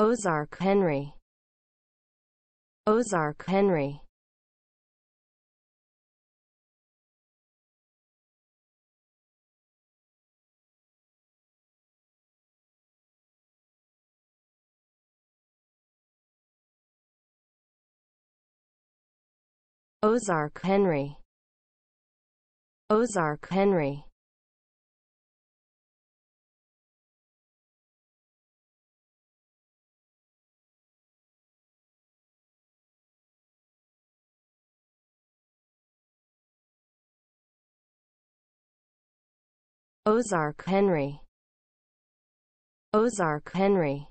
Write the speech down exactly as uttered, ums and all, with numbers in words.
Ozark Henry. Ozark Henry. Ozark Henry. Ozark Henry. Ozark Henry. Ozark Henry.